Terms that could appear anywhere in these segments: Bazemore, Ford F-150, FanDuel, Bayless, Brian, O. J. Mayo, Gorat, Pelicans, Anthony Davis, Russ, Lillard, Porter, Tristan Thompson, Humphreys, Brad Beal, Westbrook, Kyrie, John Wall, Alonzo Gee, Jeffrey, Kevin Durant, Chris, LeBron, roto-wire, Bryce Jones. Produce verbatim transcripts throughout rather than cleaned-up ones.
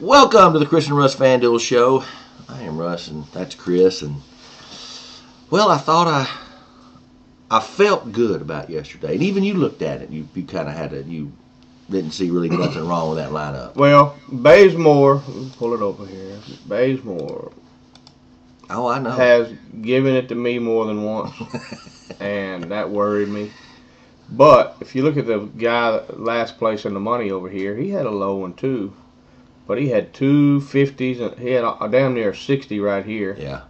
Welcome to the Chris and Russ FanDuel Show. I am Russ, and that's Chris. And well, I thought I, I felt good about yesterday, and even you looked at it. You, you kind of had a, you didn't see really nothing wrong with that lineup. Well, Bazemore, pull it over here. Bazemore. Oh, I know. Has given it to me more than once, and that worried me. But if you look at the guy last place in the money over here, he had a low one too. But he had two fifties, and he had a, a damn near sixty right here. Yeah,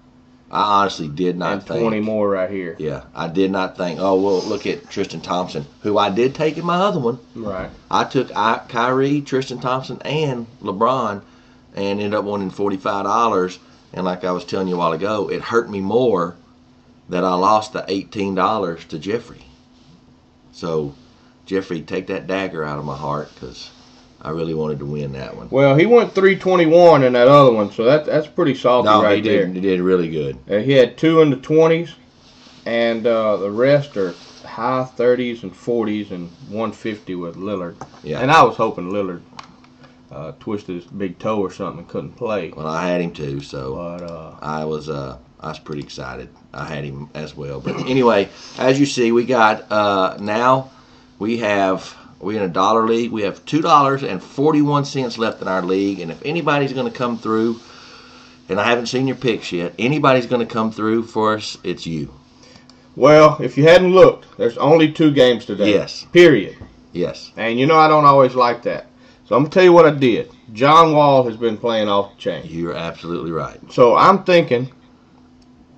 I honestly did not and think twenty more right here. Yeah, I did not think. Oh well, look at Tristan Thompson, who I did take in my other one. Right. I took I, Kyrie, Tristan Thompson, and LeBron, and ended up winning forty-five dollars. And like I was telling you a while ago, it hurt me more that I lost the eighteen dollars to Jeffrey. So, Jeffrey, take that dagger out of my heart, because I really wanted to win that one. Well, he went three twenty-one in that other one, so that that's pretty salty no, right he there. Did, he did really good. And he had two in the twenties, and uh, the rest are high thirties and forties and one fifty with Lillard. Yeah. And I was hoping Lillard uh, twisted his big toe or something and couldn't play. Well, I had him too, so but, uh, I was uh, I was pretty excited. I had him as well. But anyway, as you see, we got uh, now we have... We're in a dollar league. We have two dollars and forty-one cents left in our league. And if anybody's going to come through, and I haven't seen your picks yet, anybody's going to come through for us, it's you. Well, if you hadn't looked, there's only two games today. Yes. Period. Yes. And you know I don't always like that. So I'm going to tell you what I did. John Wall has been playing off the chain. You're absolutely right. So I'm thinking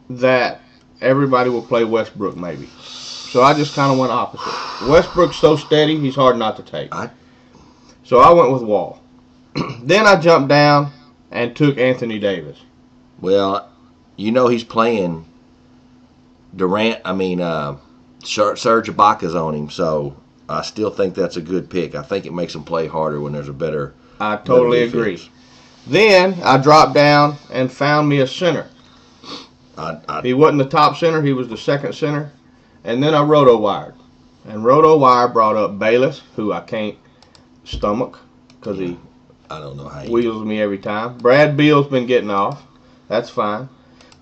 that everybody will play Westbrook maybe. So I just kind of went opposite. Westbrook's so steady, he's hard not to take. I, so I went with Wall. Then I jumped down and took Anthony Davis. Well, you know he's playing Durant. I mean, uh, Serge Ibaka's on him, so I still think that's a good pick. I think it makes him play harder when there's a better I totally better agree. Then I dropped down and found me a center. I, I, he wasn't the top center. He was the second center. And then I roto-wired. And roto-wire brought up Bayless, who I can't stomach because he I don't know how he wheels me every time. Brad Beal's been getting off. That's fine.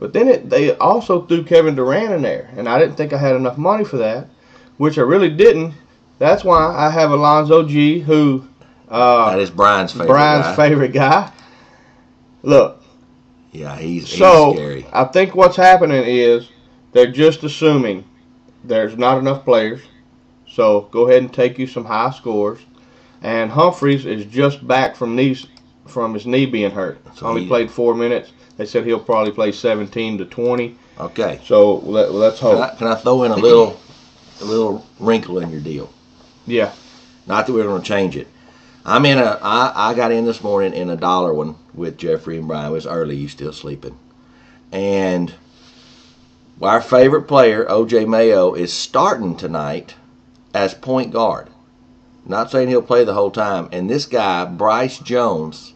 But then it, they also threw Kevin Durant in there, and I didn't think I had enough money for that, which I really didn't. That's why I have Alonzo Gee, who uh, that is Brian's favorite Brian's guy. favorite guy. Look. Yeah, he's, so he's scary. So I think what's happening is they're just assuming there's not enough players, so go ahead and take you some high scores. And Humphreys is just back from knees from his knee being hurt. So only he, played four minutes. They said he'll probably play seventeen to twenty. Okay. So let, let's hope. Can I, can I throw in a little, a little wrinkle in your deal? Yeah. Not that we're going to change it. I'm in a. I, I got in this morning in a dollar one with Jeffrey and Brian. It was early. You still sleeping? And our favorite player, O. J. Mayo, is starting tonight as point guard. Not saying he'll play the whole time. And this guy, Bryce Jones,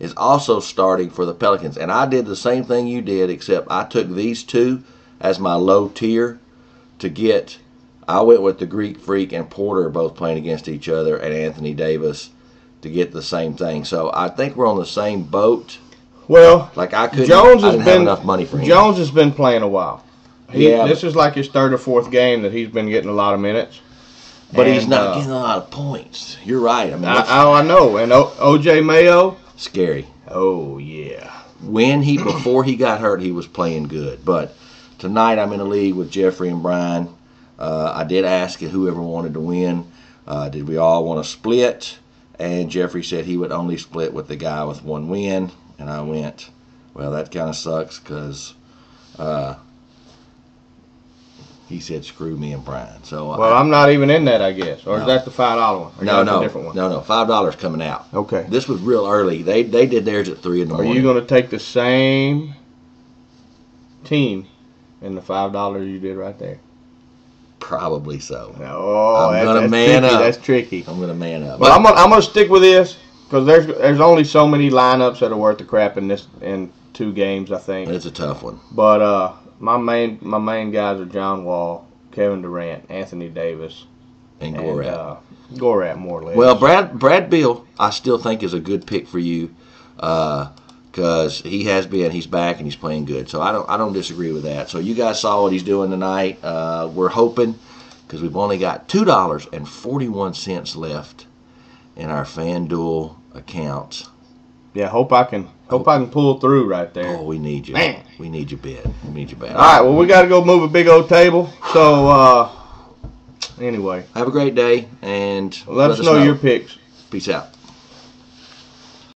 is also starting for the Pelicans. And I did the same thing you did, except I took these two as my low tier to get. I went with the Greek Freak and Porter, both playing against each other, and Anthony Davis to get the same thing. So I think we're on the same boat. Well, like I couldn't, Jones has I didn't been, have enough money for him. Jones has been playing a while. He, yeah, this is like his third or fourth game that he's been getting a lot of minutes. But and, he's not uh, getting a lot of points. You're right. I mean, I, I, I know. And O J Mayo, scary. Oh yeah. When he before he got hurt, he was playing good. But tonight I'm in a league with Jeffrey and Brian. Uh, I did ask whoever wanted to win. Uh, did we all want to split? And Jeffrey said he would only split with the guy with one win. And I went, well, that kind of sucks because. Uh, He said, "Screw me and Brian." So well, I, I'm not even in that, I guess. Or no. Is that the five dollar one? Or no, no, a different one? no, no. Five dollars coming out. Okay. This was real early. They they did theirs at three in the Are morning. Are you going to take the same team in the five dollars you did right there? Probably so. Oh, I'm going to man tricky. up. That's tricky. I'm going to man up. Well, I'm gonna, I'm going to stick with this because there's there's only so many lineups that are worth the crap in this in two games. I think it's a tough one. But uh. My main my main guys are John Wall, Kevin Durant, Anthony Davis, and Gorat. And, uh, Gorat more or less. Well, Brad Brad Beal, I still think is a good pick for you. uh, because he has been. He's back and he's playing good. So I don't I don't disagree with that. So you guys saw what he's doing tonight. Uh, we're hoping, because we've only got two dollars and forty-one cents left in our FanDuel accounts. Yeah, hope I can hope oh. I can pull through right there. Oh, we need you. Man. We need your bid. We need your bid. All right, well, we got to go move a big old table. So, uh, anyway. Have a great day, and let, let us know, know your picks. Peace out.